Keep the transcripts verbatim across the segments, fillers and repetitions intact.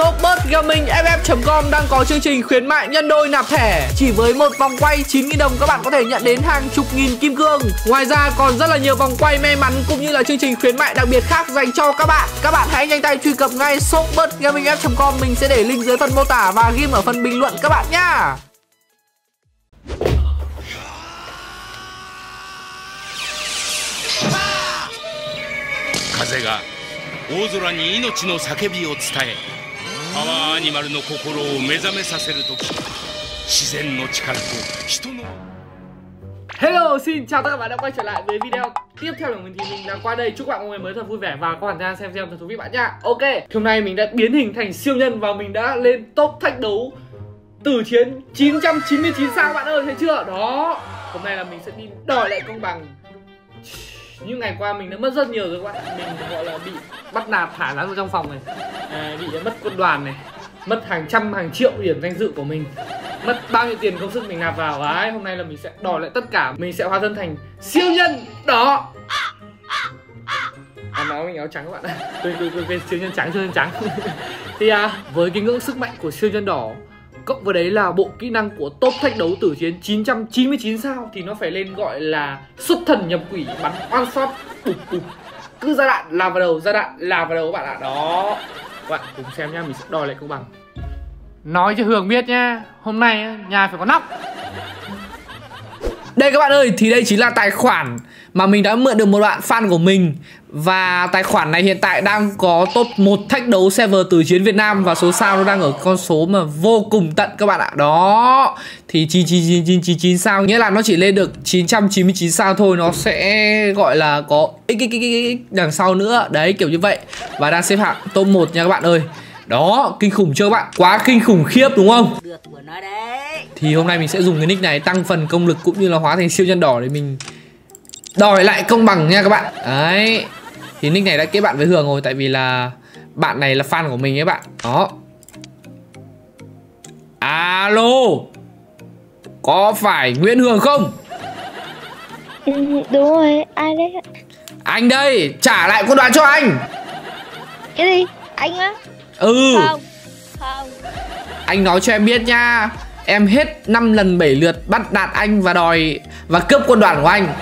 shop bird gaming F F chấm com đang có chương trình khuyến mại nhân đôi nạp thẻ. Chỉ với một vòng quay chín nghìn đồng các bạn có thể nhận đến hàng chục nghìn kim cương. Ngoài ra còn rất là nhiều vòng quay may mắn cũng như là chương trình khuyến mại đặc biệt khác dành cho các bạn. Các bạn hãy nhanh tay truy cập ngay shop bird gaming F F chấm com, mình sẽ để link dưới phần mô tả và ghim ở phần bình luận các bạn nhá.風が大空に命の叫びを伝え、パワーアニマルの心を目覚めさせるとき、自然の力と人の。Hello, xin chào tất cả các bạn đã quay trở lại với video tiếp theo của mình. Thì mình đã qua đây, chúc các bạn một ngày mới thật vui vẻ và có khoảng thời gian xem xem thật thú vị bạn nhá. Ok, hôm nay mình đã biến hình thành siêu nhân và mình đã lên top thách đấu từ chiến chín trăm chín mươi chín sao bạn ơi, thấy chưa? Đó, hôm nay là mình sẽ đi đòi lại công bằng. Những ngày qua mình đã mất rất nhiều rồi các bạn. Mình gọi là bị bắt nạt thả ra trong phòng này, à, bị mất quân đoàn này, mất hàng trăm hàng triệu điểm danh dự của mình, mất bao nhiêu tiền công sức mình nạp vào. Đấy, hôm nay là mình sẽ đòi lại tất cả. Mình sẽ hóa thân thành siêu nhân. Đó, à, nói mình áo trắng các bạn ạ. Quên quên quên quên siêu nhân trắng, siêu nhân trắng. Thì à, với cái ngưỡng sức mạnh của siêu nhân đỏ cộng với đấy là bộ kỹ năng của top thách đấu tử chiến chín trăm chín mươi chín sao thì nó phải lên gọi là xuất thần nhập quỷ, bắn one shot bụp bụp, cứ ra đạn là vào đầu, ra đạn là vào đầu các bạn ạ. Đó, các bạn cùng xem nhá, mình sẽ đòi lại công bằng. Nói cho Hường biết nhá, hôm nay nhà phải có nóc. Đây các bạn ơi, thì đây chính là tài khoản mà mình đã mượn được một bạn fan của mình. Và tài khoản này hiện tại đang có top một thách đấu server từ chiến Việt Nam. Và số sao nó đang ở con số mà vô cùng tận các bạn ạ. Đó, thì chín chín chín chín chín sao, nghĩa là nó chỉ lên được chín trăm chín mươi chín sao thôi. Nó sẽ gọi là có xxxx đằng sau nữa. Đấy, kiểu như vậy. Và đang xếp hạng top một nha các bạn ơi. Đó, kinh khủng chưa các bạn? Quá kinh khủng khiếp đúng không? Thì hôm nay mình sẽ dùng cái nick này tăng phần công lực cũng như là hóa thành siêu nhân đỏ để mình đòi lại công bằng nha các bạn. Đấy, thì nick này đã kết bạn với Hường rồi, tại vì là bạn này là fan của mình ấy bạn. Đó. Alo, có phải Nguyễn Hường không? Đúng rồi, ai đấy? Anh đây, trả lại quân đoàn cho anh. Cái gì? Anh á? Ừ. Không, không. Anh nói cho em biết nha, em hết năm lần bảy lượt bắt nạt anh và đòi và cướp quân đoàn của anh,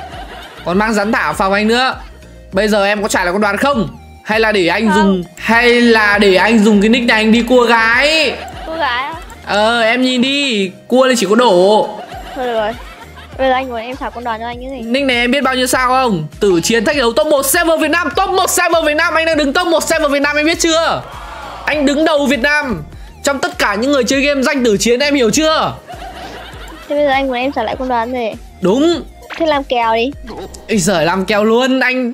còn mang rắn thả phòng anh nữa. Bây giờ em có trả lại quân đoàn không? Hay là để anh không. dùng Hay là để anh dùng cái nick này anh đi cua gái. Cua gái á? Ờ, em nhìn đi, cua đây chỉ có đổ. Thôi được rồi, bây giờ anh muốn em trả quân đoàn cho anh cái gì? Nick này em biết bao nhiêu sao không? Tử chiến thách đấu top một server Việt Nam. Top một server Việt Nam, anh đang đứng top một server Việt Nam, em biết chưa? Anh đứng đầu Việt Nam trong tất cả những người chơi game danh tử chiến, em hiểu chưa? Thế bây giờ anh muốn em trả lại quân đoàn rồi. Đúng. Thế làm kèo đi. Ây giời, làm kèo luôn, anh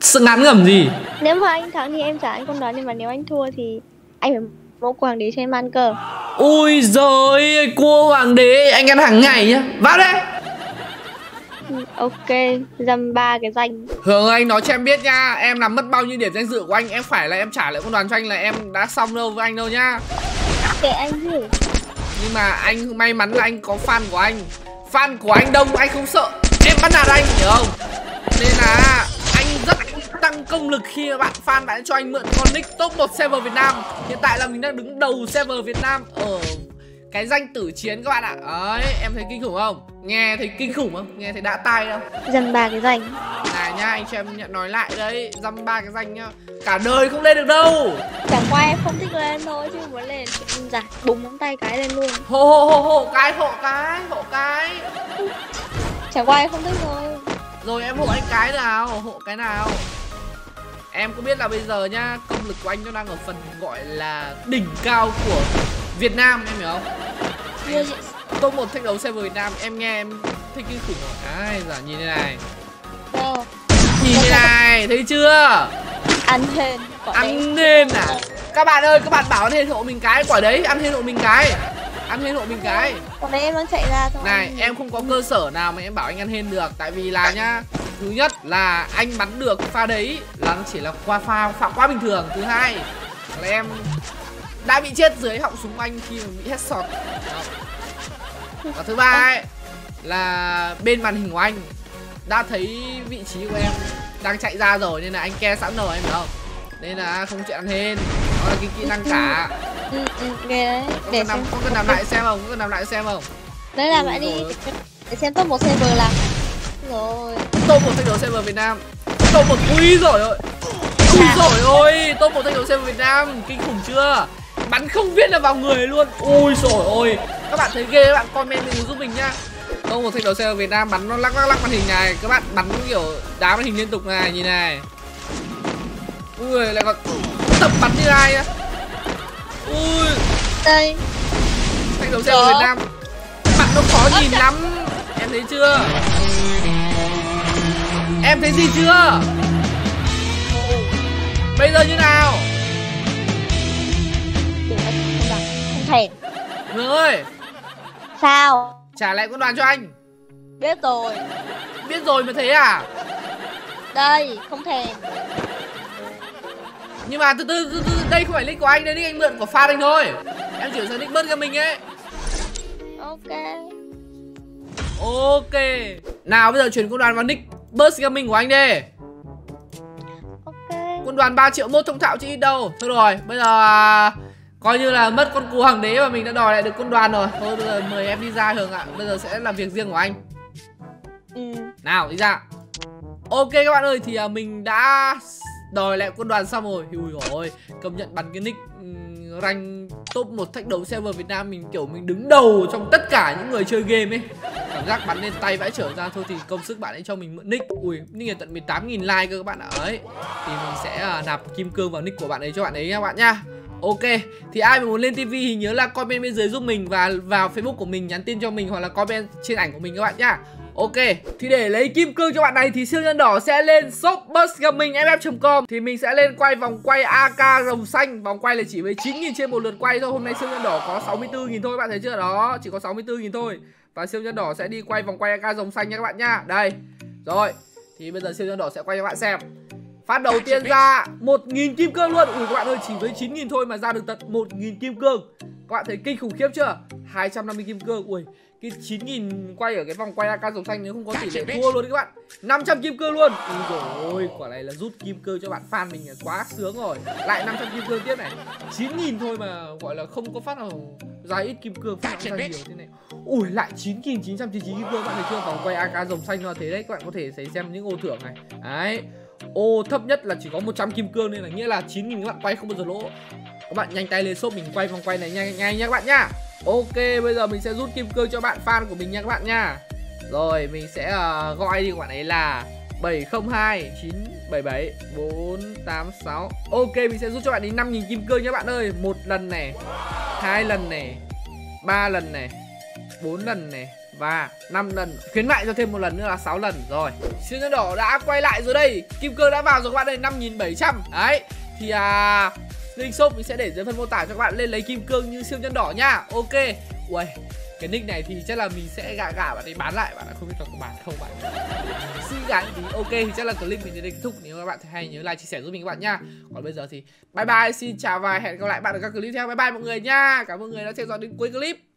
sự ngán ngẩm gì. Nếu mà anh thắng thì em trả anh quân đoàn, nhưng mà nếu anh thua thì anh phải mua cua hoàng đế cho em ăn cơ. Ui giời ơi, cua hoàng đế anh ăn hàng ngày nhá. Vào đấy. Ok, dăm ba cái danh. Hường ơi, anh nói cho em biết nha, em làm mất bao nhiêu điểm danh dự của anh, em phải là em trả lại quân đoàn cho anh là em đã xong đâu với anh đâu nhá. Kệ anh chứ. Nhưng mà anh may mắn là anh có fan của anh. Fan của anh đông, anh không sợ em bắt nạt anh, hiểu không? Nên là anh rất tăng công lực khi bạn fan bạn cho anh mượn con nick top một server Việt Nam. Hiện tại là mình đang đứng đầu server Việt Nam ở cái danh tử chiến các bạn ạ. Đấy, em thấy kinh khủng không? Nghe thấy kinh khủng không? Nghe thấy đã tai không? Dăm ba cái danh. Này nhá, anh cho em nhận nói lại đấy, dăm ba cái danh nhá. Cả đời không lên được đâu. Chẳng qua em không thích lên thôi, chứ muốn lên giả búng móng tay cái lên luôn. Hô hô hô hô cái, hộ cái, hộ cái. Chẳng qua em không thích thôi. Rồi em hộ anh cái nào, hộ cái nào. Em có biết là bây giờ nhá, công lực của anh nó đang ở phần gọi là đỉnh cao của Việt Nam, em hiểu không? Yeah. Top một thách đấu server Việt Nam, em nghe em thích cái khủng rồi. Ai giả nhìn thế này. Đâu? Nhìn thế này, thấy chưa? Ăn hên. Ăn hên à? Các bạn ơi, các bạn bảo ăn hên hộ mình cái, quả đấy, ăn hên hộ mình cái. Ăn hên hộ mình cái. Quả đấy em đang chạy ra thôi. Này, em không có cơ sở nào mà em bảo anh ăn hên được. Tại vì là nhá, thứ nhất là anh bắn được pha đấy là nó chỉ là qua pha, pha quá bình thường. Thứ hai là em đã bị chết dưới họng súng anh khi mà bị headshot. Và thứ ba ấy, là bên màn hình của anh đã thấy vị trí của em đang chạy ra rồi, nên là anh ke sẵn rồi, em hiểu không? Nên là không chuyện ăn hên, đó là cái kỹ năng cả. Ừ, ừ, ghê đấy. Có để xem. Có cần làm lại xem không? Có cần làm lại xem không? Đấy làm lại đi. Để xem top một server là. Rồi. Top một thách đấu server Việt Nam. Top một quý rồi ơi. Ui rồi ôi, top một thách đấu server Việt Nam kinh khủng chưa? Bắn không biết là vào người luôn. Ui rồi ôi. Các bạn thấy ghê các bạn comment mình giúp mình nhá. Top một thách đấu server Việt Nam bắn nó lắc lắc lắc màn hình này, các bạn bắn kiểu đá màn hình liên tục này, nhìn này. Ui lại còn tập bắn như ai á. Ui. Đây. Thách đấu server Việt Nam. Bạn nó khó nhìn lắm. Em thấy chưa? Em thấy gì chưa? Bây giờ như nào? Không thể. Hường ơi. Sao? Trả lại quân đoàn cho anh. Biết rồi. Biết rồi mà thế à? Đây, không thèm. Nhưng mà từ từ, từ, từ đây không phải nick của anh, đây nick anh mượn của fan anh thôi. Em chuyển sang nick burst gaming ấy. Ok. Ok. Nào bây giờ chuyển quân đoàn vào nick burst gaming của anh đi. Ok. Quân đoàn ba triệu mốt thông thạo chứ ít đâu. Thôi rồi, bây giờ coi như là mất con cú hoàng đế mà mình đã đòi lại được quân đoàn rồi. Thôi bây giờ mời em đi ra Hường ạ. Bây giờ sẽ làm việc riêng của anh. Ừ. Nào đi ra. Ok các bạn ơi, thì mình đã đòi lại quân đoàn xong rồi. Ui dồi ôi, công nhận bắn cái nick rank top một thách đấu server Việt Nam mình kiểu mình đứng đầu trong tất cả những người chơi game ấy. Cảm giác bắn lên tay vãi trở ra thôi thì công sức bạn ấy cho mình mượn nick. Ui, nick này tận mười tám nghìn like cơ các bạn ạ. Ấy. Thì mình sẽ nạp kim cương vào nick của bạn ấy cho bạn ấy các bạn nhá. Ok, thì ai mà muốn lên ti vi thì nhớ là comment bên dưới giúp mình và vào Facebook của mình nhắn tin cho mình hoặc là comment trên ảnh của mình các bạn nhá. Ok, thì để lấy kim cương cho bạn này thì siêu nhân đỏ sẽ lên shop burst gaming F F chấm com. Thì mình sẽ lên quay vòng quay a ca rồng xanh. Vòng quay là chỉ với chín nghìn trên một lượt quay thôi. Hôm nay siêu nhân đỏ có sáu mươi tư nghìn thôi, bạn thấy chưa đó. Chỉ có sáu mươi tư nghìn thôi. Và siêu nhân đỏ sẽ đi quay vòng quay a ca rồng xanh nha các bạn nha. Đây, rồi. Thì bây giờ siêu nhân đỏ sẽ quay cho các bạn xem. Phát đầu tiên ra một nghìn kim cương luôn. Ui các bạn ơi, chỉ với chín nghìn thôi mà ra được tận một nghìn kim cương. Các bạn thấy kinh khủng khiếp chưa? hai trăm năm mươi kim cương. Ui, cái chín nghìn quay ở cái vòng quay a ca rồng xanh nếu không có tỷ lệ thua luôn đấy các bạn. năm trăm kim cương luôn. Ui dồi ôi, quả này là rút kim cương cho bạn fan mình là quá sướng rồi. Lại năm trăm kim cương tiếp này. chín nghìn thôi mà gọi là không có phát nào ra ít kim cương, phát ra nhiều thế này. Ui lại chín nghìn chín trăm chín mươi chín kim cương, bạn thấy chưa? Vòng quay a ca rồng xanh là thế đấy, các bạn có thể thấy xem những ô thưởng này. Đấy. Ô thấp nhất là chỉ có một trăm kim cương nên là nghĩa là chín nghìn các bạn quay không bao giờ lỗ. Các bạn nhanh tay lên shop mình quay vòng quay này nhanh nhanh nha các bạn nhá. Ok, bây giờ mình sẽ rút kim cương cho bạn fan của mình nha các bạn nha. Rồi mình sẽ uh, gọi đi bạn ấy là bảy không hai chín bảy bảy bốn tám sáu. Ok, mình sẽ rút cho bạn đi năm nghìn kim cương nha các bạn ơi. Một lần này, hai lần này, ba lần này, bốn lần này và năm lần. Khuyến mại cho thêm một lần nữa là sáu lần rồi. Siêu nhân đỏ đã quay lại rồi đây. Kim cương đã vào rồi các bạn ơi, năm nghìn bảy trăm. Đấy. Thì à uh, link shop mình sẽ để dưới phần mô tả cho các bạn lên lấy kim cương như siêu nhân đỏ nha. Ok. Ui, cái nick này thì chắc là mình sẽ gạ gạ bạn ấy bán lại. Bạn không biết có bán không bạn. Xin gái thì ok, thì chắc là clip mình đến đây kết thúc. Nếu các bạn thấy hay nhớ like, chia sẻ giúp mình các bạn nha. Còn bây giờ thì bye bye, xin chào và hẹn gặp lại bạn ở các clip tiếp theo. Bye bye mọi người nha. Cảm ơn mọi người đã theo dõi đến cuối clip.